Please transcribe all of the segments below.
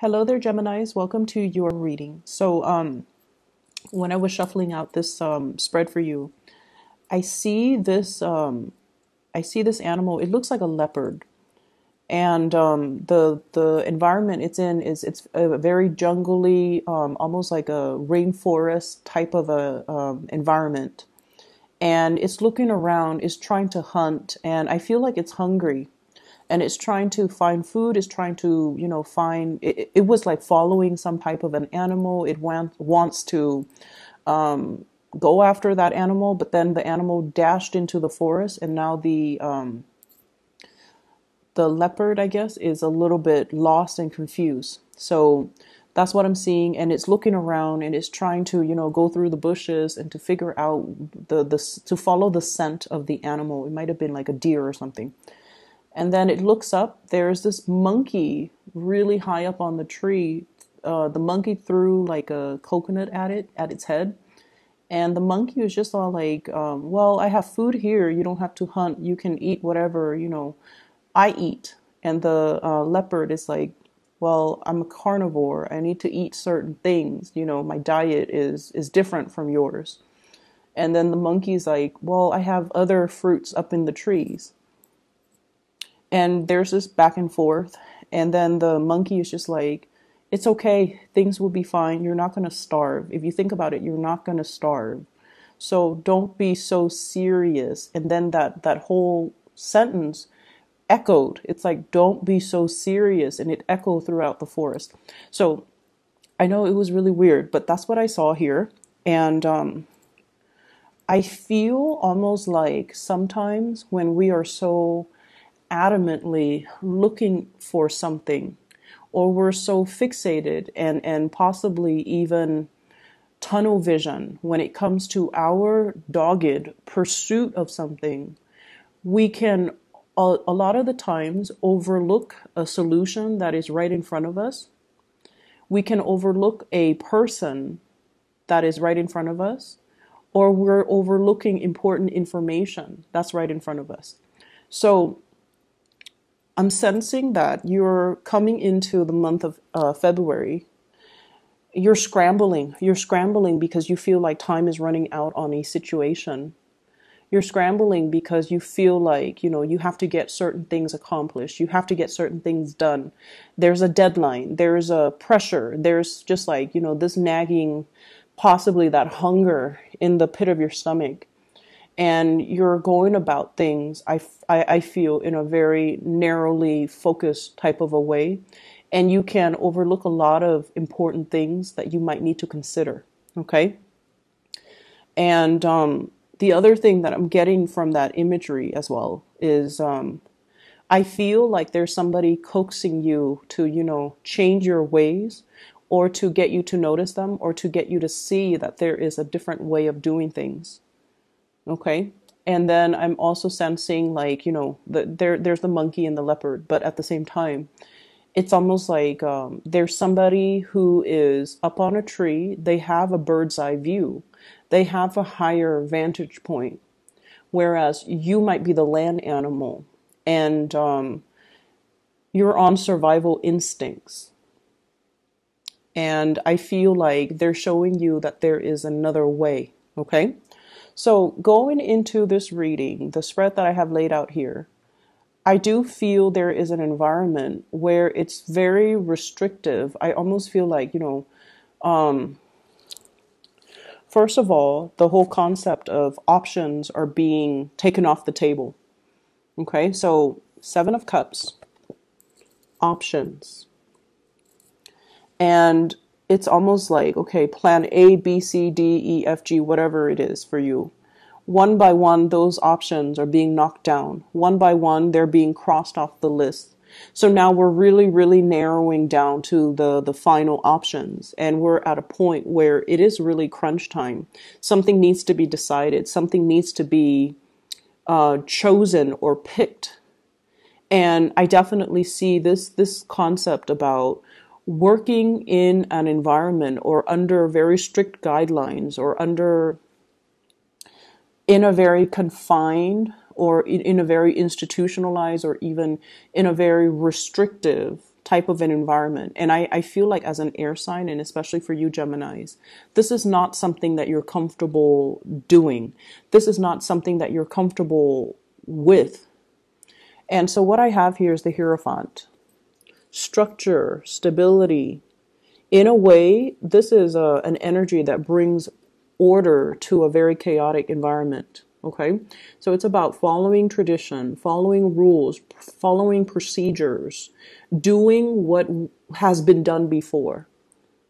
Hello there, Geminis. Welcome to your reading. So when I was shuffling out this spread for you, I see this animal. It looks like a leopard, and the environment it's in is it's a very jungly, almost like a rainforest type of a environment, and it's looking around, it's trying to hunt, and I feel like it's hungry. And it's trying to find food. It's trying to, you know, find. It was like following some type of an animal. It wants to go after that animal, but then the animal dashed into the forest, and now the leopard, I guess, is a little bit lost and confused. So that's what I'm seeing, and it's looking around, and it's trying to, you know, go through the bushes and to figure out to follow the scent of the animal. It might have been like a deer or something. And then it looks up, there's this monkey really high up on the tree. The monkey threw like a coconut at its head. And the monkey was just all like, well, I have food here. You don't have to hunt. You can eat whatever, you know, I eat. And the leopard is like, well, I'm a carnivore. I need to eat certain things. You know, my diet is different from yours. And then the monkey's like, well, I have other fruits up in the trees. And there's this back and forth. And then the monkey is just like, it's okay. Things will be fine. You're not going to starve. If you think about it, you're not going to starve. So don't be so serious. And then that whole sentence echoed. It's like, don't be so serious. And it echoed throughout the forest. So I know it was really weird, but that's what I saw here. And I feel almost like sometimes when we are so adamantly looking for something, or we're so fixated and possibly even tunnel vision when it comes to our dogged pursuit of something, we can a lot of the times overlook a solution that is right in front of us. We can overlook a person that is right in front of us, or we're overlooking important information that's right in front of us. So I'm sensing that you're coming into the month of February. You're scrambling because you feel like time is running out on a situation. You're scrambling because you feel like, you know, you have to get certain things accomplished. You have to get certain things done. There's a deadline. There's a pressure. There's just like, you know, this nagging, possibly that hunger in the pit of your stomach. And you're going about things, I feel, in a very narrowly focused type of a way. And you can overlook a lot of important things that you might need to consider, okay? And the other thing that I'm getting from that imagery as well is I feel like there's somebody coaxing you to, you know, change your ways, or to get you to notice them, or to get you to see that there is a different way of doing things. Okay, and then I'm also sensing like, you know, there's the monkey and the leopard, but at the same time, it's almost like there's somebody who is up on a tree. They have a bird's eye view. They have a higher vantage point, whereas you might be the land animal, and you're on survival instincts. And I feel like they're showing you that there is another way, okay? So going into this reading, the spread that I have laid out here, I do feel there is an environment where it's very restrictive. I almost feel like, you know, first of all, the whole concept of options are being taken off the table. Okay, so Seven of Cups, options. And it's almost like, okay, plan A, B, C, D, E, F, G, whatever it is for you. One by one, those options are being knocked down. One by one, they're being crossed off the list. So now we're really, really narrowing down to the final options. And we're at a point where it is really crunch time. Something needs to be decided. Something needs to be chosen or picked. And I definitely see this concept about working in an environment or under very strict guidelines, or in a very confined, or in a very institutionalized, or even in a very restrictive type of an environment. And I feel like as an air sign, and especially for you Geminis, this is not something that you're comfortable doing. This is not something that you're comfortable with. And so what I have here is the Hierophant. Structure, stability. In a way, this is an energy that brings order to a very chaotic environment. Okay, so it's about following tradition, following rules, following procedures, doing what has been done before.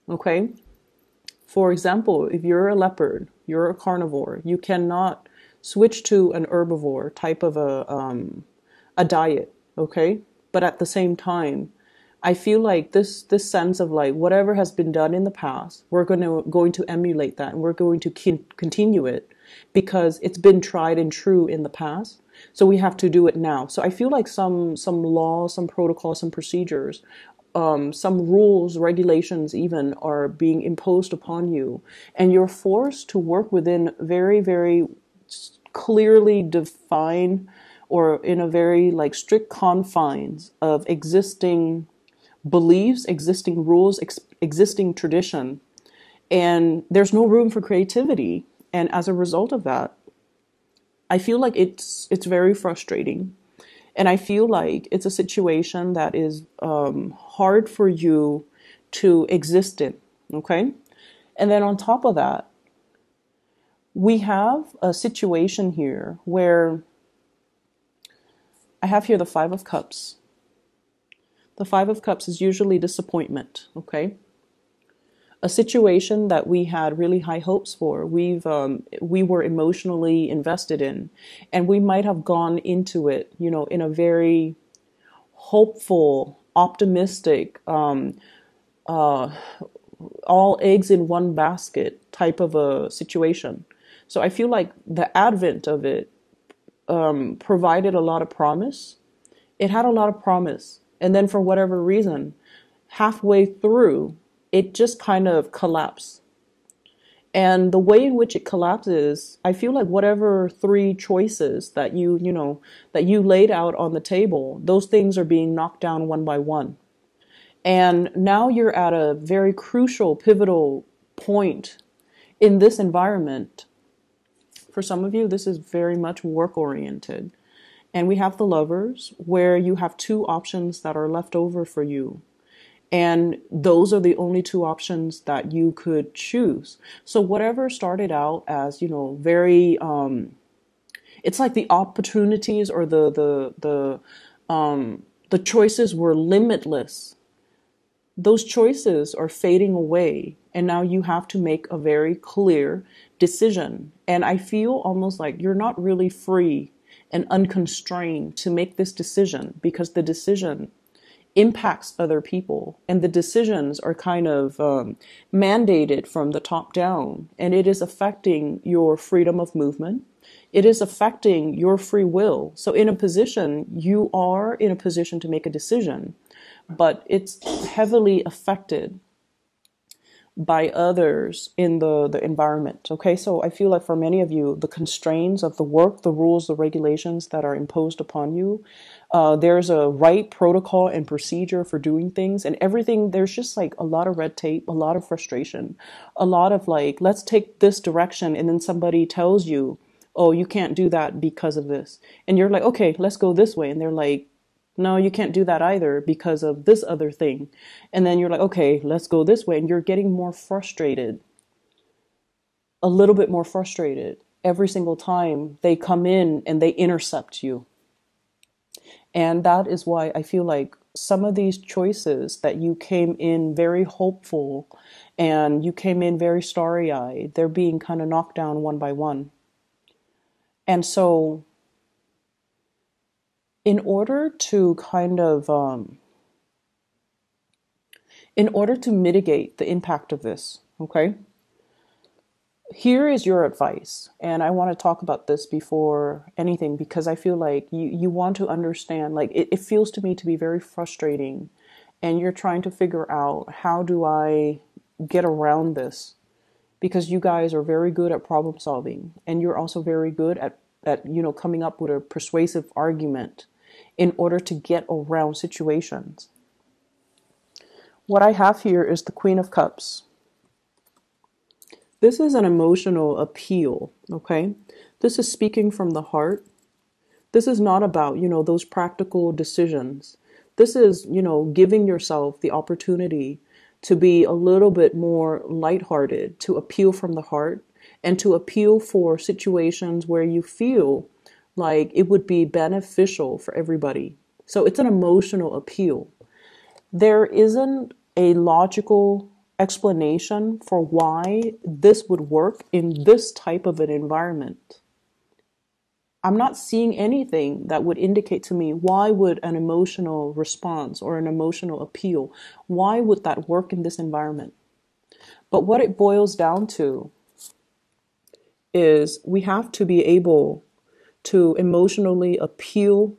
Okay, for example, if you're a leopard, you're a carnivore, you cannot switch to an herbivore type of a diet. Okay, but at the same time, I feel like this sense of like whatever has been done in the past, we're going to emulate that, and we're going to continue it, because it's been tried and true in the past, so we have to do it now. So I feel like some laws, some protocols, some procedures, some rules, regulations even are being imposed upon you, and you're forced to work within very, very clearly defined, or in a very like strict confines of existing beliefs, existing rules, existing tradition, and there's no room for creativity. And as a result of that, I feel like it's very frustrating. And I feel like it's a situation that is hard for you to exist in, okay? And then on top of that, we have a situation here where I have here the Five of Cups. The Five of Cups is usually disappointment, okay? A situation that we had really high hopes for, we were emotionally invested in, and we might have gone into it, you know, in a very hopeful, optimistic, all eggs in one basket type of a situation. So I feel like the advent of it provided a lot of promise. It had a lot of promise, and then for whatever reason, halfway through, it just kind of collapsed. And the way in which it collapses, I feel like whatever three choices that you laid out on the table, those things are being knocked down one by one. And now you're at a very crucial, pivotal point in this environment. For some of you, this is very much work-oriented. And we have the Lovers, where you have two options that are left over for you. And those are the only two options that you could choose. So whatever started out as, you know, very, it's like the opportunities or the choices were limitless. Those choices are fading away, and now you have to make a very clear decision. And I feel almost like you're not really free and unconstrained to make this decision, because the decision impacts other people, and the decisions are kind of mandated from the top down, and it is affecting your freedom of movement. It is affecting your free will. So in a position, you are in a position to make a decision, but it's heavily affected by others in the environment. Okay, so I feel like for many of you, the constraints of the work, the rules, the regulations that are imposed upon you, there's a right protocol and procedure for doing things and everything. There's just like a lot of red tape, a lot of frustration, a lot of like, let's take this direction, and then somebody tells you, oh, you can't do that because of this, and you're like, okay, let's go this way, and they're like, no, you can't do that either because of this other thing. And then you're like, okay, let's go this way. And you're getting more frustrated, a little bit more frustrated every single time they come in and they intercept you. And that is why I feel like some of these choices that you came in very hopeful and you came in very starry-eyed, they're being kind of knocked down one by one. And so in order to mitigate the impact of this, okay, here is your advice. And I want to talk about this before anything, because I feel like you want to understand, like it feels to me to be very frustrating, and you're trying to figure out, how do I get around this? Because you guys are very good at problem solving, and you're also very good at coming up with a persuasive argument in order to get around situations. What I have here is the Queen of Cups. This is an emotional appeal, okay? This is speaking from the heart. This is not about, you know, those practical decisions. This is, you know, giving yourself the opportunity to be a little bit more lighthearted, to appeal from the heart, and to appeal for situations where you feel like it would be beneficial for everybody. So it's an emotional appeal. There isn't a logical explanation for why this would work in this type of an environment. I'm not seeing anything that would indicate to me why would an emotional response or an emotional appeal, why would that work in this environment? But what it boils down to is we have to be able to emotionally appeal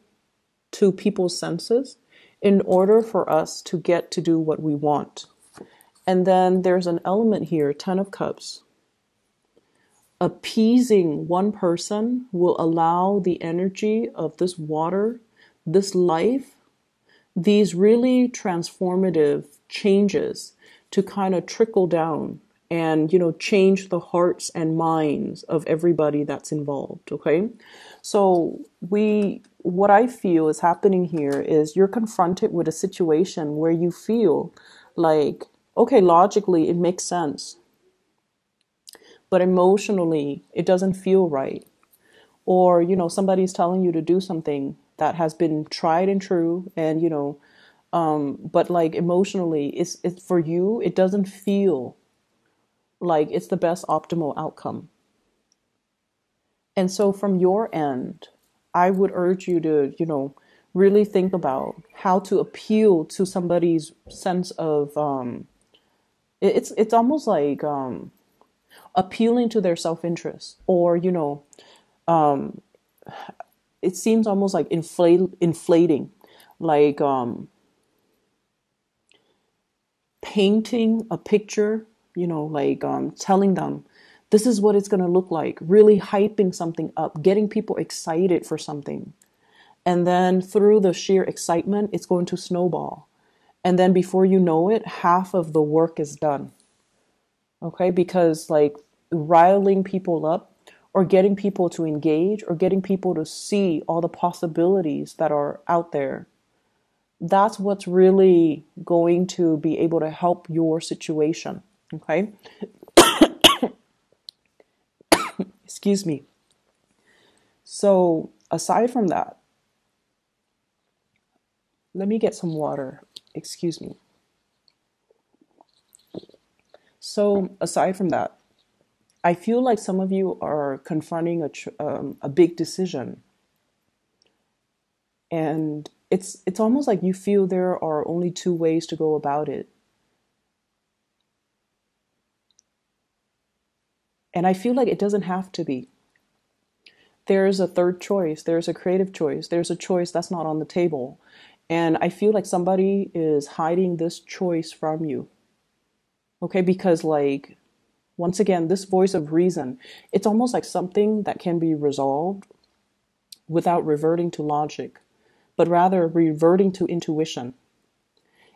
to people's senses in order for us to get to do what we want. And then there's an element here, Ten of Cups. Appeasing one person will allow the energy of this water, this life, these really transformative changes to kind of trickle down and, you know, change the hearts and minds of everybody that's involved, okay? So what I feel is happening here is you're confronted with a situation where you feel like, okay, logically it makes sense, but emotionally, it doesn't feel right. Or, you know, somebody's telling you to do something that has been tried and true and, you know, but like emotionally, it's for you, it doesn't feel like it's the best optimal outcome. And so from your end, I would urge you to, you know, really think about how to appeal to somebody's sense of, it's almost like, appealing to their self-interest, or, you know, it seems almost like inflating, like painting a picture, you know, like telling them this is what it's going to look like, really hyping something up, getting people excited for something. And then through the sheer excitement, it's going to snowball. And then before you know it, half of the work is done. Okay, because like riling people up or getting people to engage or getting people to see all the possibilities that are out there, that's what's really going to be able to help your situation. Okay, excuse me. So aside from that, let me get some water. Excuse me. So aside from that, I feel like some of you are confronting a big decision. And it's almost like you feel there are only two ways to go about it. And I feel like it doesn't have to be. There's a third choice. There's a creative choice. There's a choice that's not on the table. And I feel like somebody is hiding this choice from you. Okay, because like, once again, this voice of reason, it's almost like something that can be resolved without reverting to logic, but rather reverting to intuition.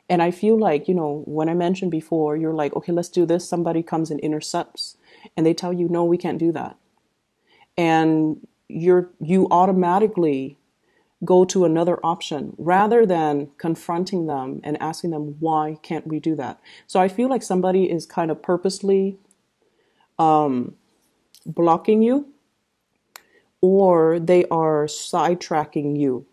And I feel like, you know, when I mentioned before, you're like, okay, let's do this. Somebody comes and intercepts and they tell you, no, we can't do that. And you automatically go to another option rather than confronting them and asking them, why can't we do that? So I feel like somebody is kind of purposely blocking you, or they are sidetracking you.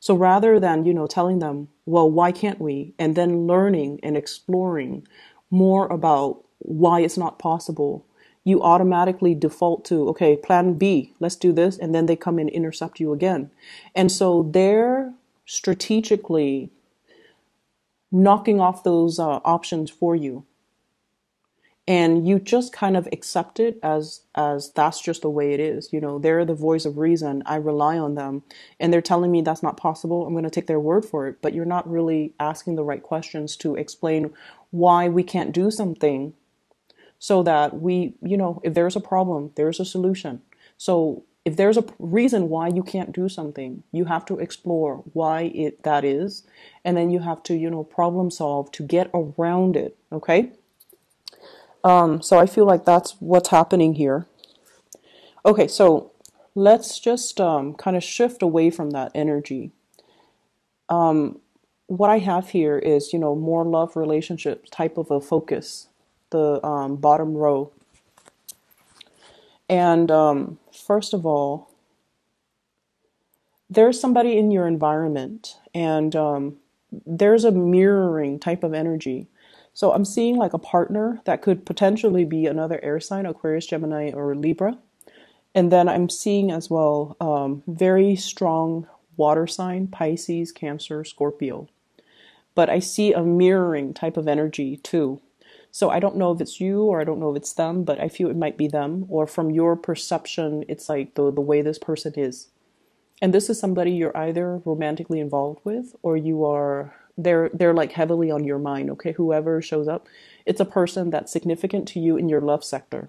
So rather than, you know, telling them, well, why can't we? And then learning and exploring more about why it's not possible, you automatically default to, okay, plan B, let's do this. And then they come and intercept you again. And so they're strategically knocking off those options for you. And you just kind of accept it as that's just the way it is. You know, they're the voice of reason. I rely on them and they're telling me that's not possible. I'm going to take their word for it, but you're not really asking the right questions to explain why we can't do something. So that we, you know, if there's a problem, there's a solution. So If there's a reason why you can't do something, you have to explore why that is, and then you have to, you know, problem solve to get around it, okay? So I feel like that's what's happening here. Okay, so let's just kind of shift away from that energy. What I have here is, you know, more love relationships type of a focus, the bottom row. And first of all, there's somebody in your environment, and there's a mirroring type of energy. So I'm seeing like a partner that could potentially be another air sign, Aquarius, Gemini, or Libra. And then I'm seeing as well very strong water sign, Pisces, Cancer, Scorpio. But I see a mirroring type of energy too. So I don't know if it's you or I don't know if it's them, but I feel it might be them. Or from your perception, it's like the way this person is. And this is somebody you're either romantically involved with or you are, they're like heavily on your mind, okay? Whoever shows up, it's a person that's significant to you in your love sector.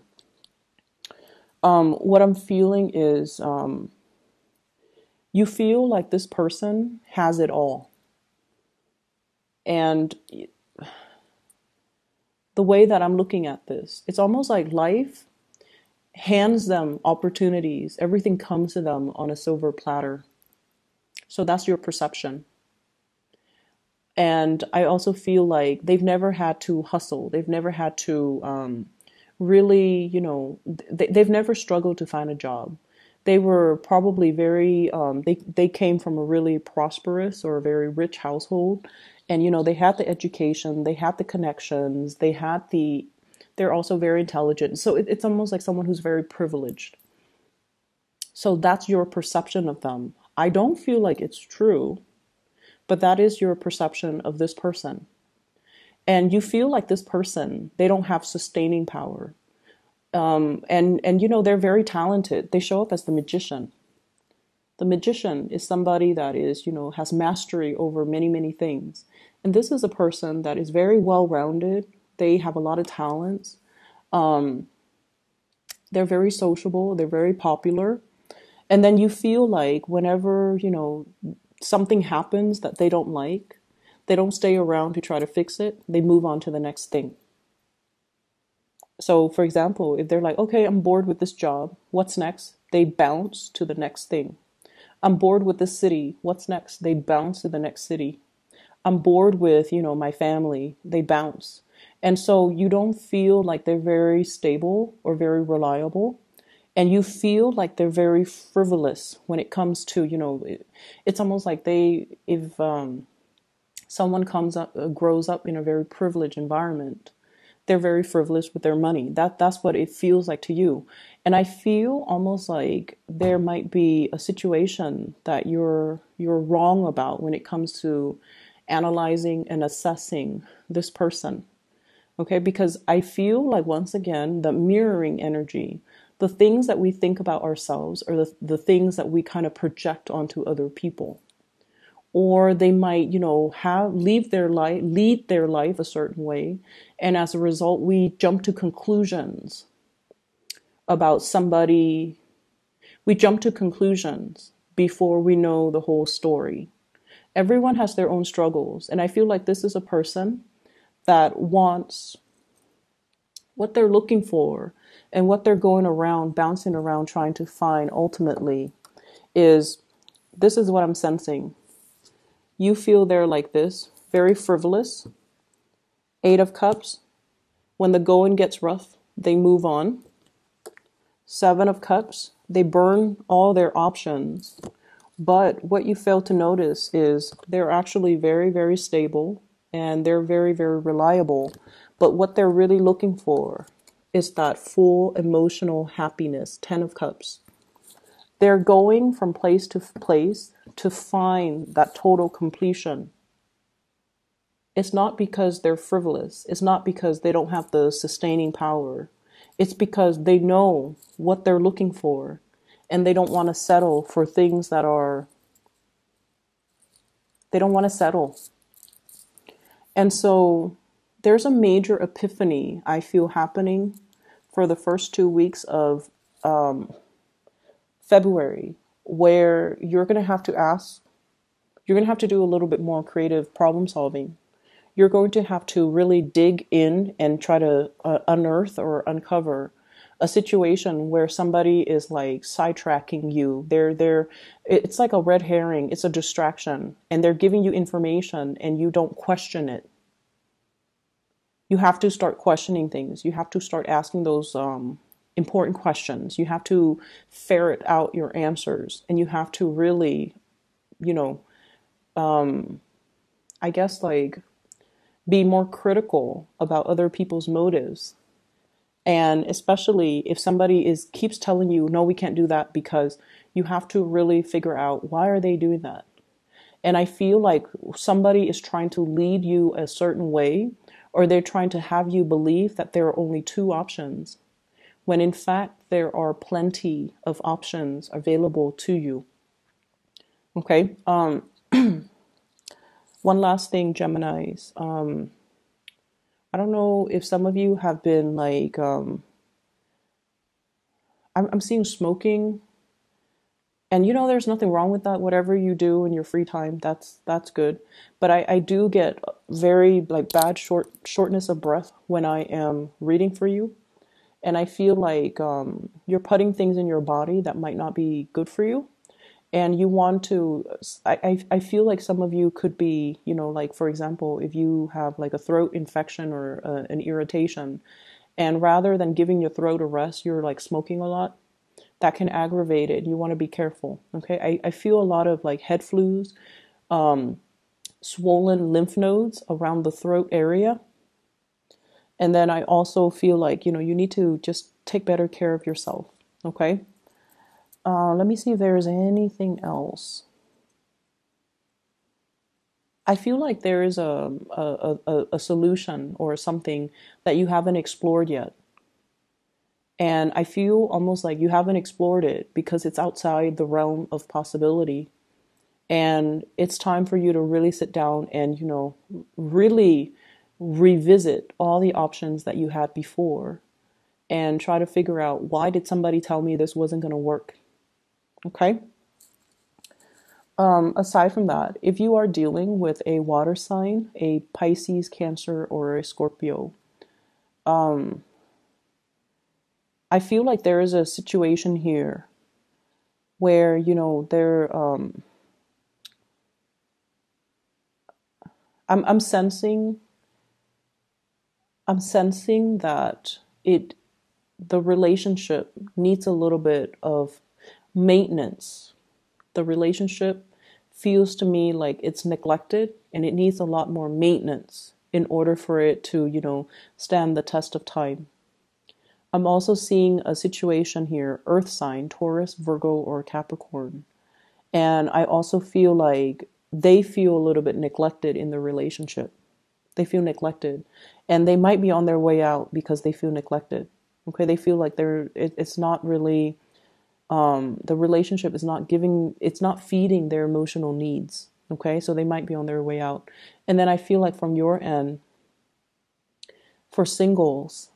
What I'm feeling is you feel like this person has it all. And the way that I'm looking at this, it's almost like life hands them opportunities. Everything comes to them on a silver platter. So that's your perception. And I also feel like they've never had to hustle. They've never had to really, you know, they've never struggled to find a job. They were probably very, they came from a really prosperous or a very rich household. And, you know, they had the education, they had the connections, they had the, they're also very intelligent. So it's almost like someone who's very privileged. So that's your perception of them. I don't feel like it's true, but that is your perception of this person. And you feel like this person, they don't have sustaining power. And you know, they're very talented. They show up as the magician. The magician is somebody that is, you know, has mastery over many, many things. And this is a person that is very well-rounded. They have a lot of talents. They're very sociable. They're very popular. And then you feel like whenever, you know, something happens that they don't like, they don't stay around to try to fix it. They move on to the next thing. So, for example, if they're like, okay, I'm bored with this job. What's next? They bounce to the next thing. I'm bored with this city. What's next? They bounce to the next city. I'm bored with, you know, my family. They bounce. And so you don't feel like they're very stable or very reliable. And you feel like they're very frivolous when it comes to, you know, it's almost like they, if someone comes up, grows up in a very privileged environment, they're very frivolous with their money. That's what it feels like to you. And I feel almost like there might be a situation that you're wrong about when it comes to analyzing and assessing this person. Okay, because I feel like, once again, the mirroring energy, the things that we think about ourselves or the things that we kind of project onto other people. Or they might, you know, lead their life a certain way. And as a result, we jump to conclusions about somebody. We jump to conclusions before we know the whole story. Everyone has their own struggles. And I feel like this is a person that wants what they're looking for and what they're going around, bouncing around, trying to find ultimately is, this is what I'm sensing. You feel they're like this, very frivolous. 8 of Cups. When the going gets rough, they move on. 7 of Cups. They burn all their options. But what you fail to notice is they're actually very, very stable and they're very, very reliable. But what they're really looking for is that full emotional happiness. 10 of Cups. They're going from place to place to find that total completion. It's not because they're frivolous. It's not because they don't have the sustaining power. It's because they know what they're looking for and they don't want to settle for things that are, they don't want to settle. And so there's a major epiphany I feel happening for the first 2 weeks of February, where you're going to have to ask, you're going to have to do a little bit more creative problem solving. You're going to have to really dig in and try to unearth or uncover a situation where somebody is like sidetracking you. It's like a red herring. It's a distraction, and they're giving you information and you don't question it. You have to start questioning things. You have to start asking those important questions. You have to ferret out your answers, and you have to really, you know, I guess like be more critical about other people's motives. And especially if somebody keeps telling you, no, we can't do that, because you have to really figure out, why are they doing that? And I feel like somebody is trying to lead you a certain way, or they're trying to have you believe that there are only two options, when in fact there are plenty of options available to you. Okay. One last thing, Geminis. I don't know if some of you have been like, I'm seeing smoking, and you know, there's nothing wrong with that. Whatever you do in your free time, that's good. But I do get very like bad shortness of breath when I am reading for you. And I feel like you're putting things in your body that might not be good for you. And you want to, I feel like some of you could be, you know, like, for example, if you have like a throat infection or an irritation, and rather than giving your throat a rest, you're like smoking a lot, that can aggravate it. You want to be careful. Okay. I feel a lot of like head flus, swollen lymph nodes around the throat area. And then I also feel like, you know, you need to just take better care of yourself. Okay. Let me see if there's anything else. I feel like there is a solution or something that you haven't explored yet. And I feel almost like you haven't explored it because it's outside the realm of possibility. And it's time for you to really sit down and, you know, really revisit all the options that you had before and try to figure out, why did somebody tell me this wasn't going to work? Okay. Aside from that, if you are dealing with a water sign, a Pisces, Cancer, or a Scorpio, I feel like there is a situation here where, you know, I'm sensing that the relationship needs a little bit of maintenance. The relationship feels to me like it's neglected, and it needs a lot more maintenance in order for it to, you know, stand the test of time. I'm also seeing a situation here, earth sign, Taurus, Virgo, or Capricorn. And I also feel like they feel a little bit neglected in the relationship. They feel neglected, and they might be on their way out because they feel neglected. Okay. They feel like it's not really, the relationship is not giving, it's not feeding their emotional needs. Okay. So they might be on their way out. And then I feel like from your end, for singles,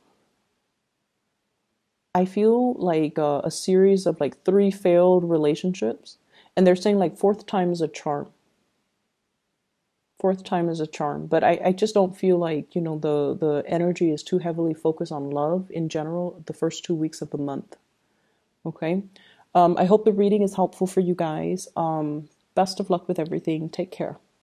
I feel like a series of like 3 failed relationships, and they're saying like 4th time is a charm. 4th time is a charm, but I just don't feel like, you know, the energy is too heavily focused on love in general the first 2 weeks of the month. Okay. I hope the reading is helpful for you guys. Best of luck with everything. Take care.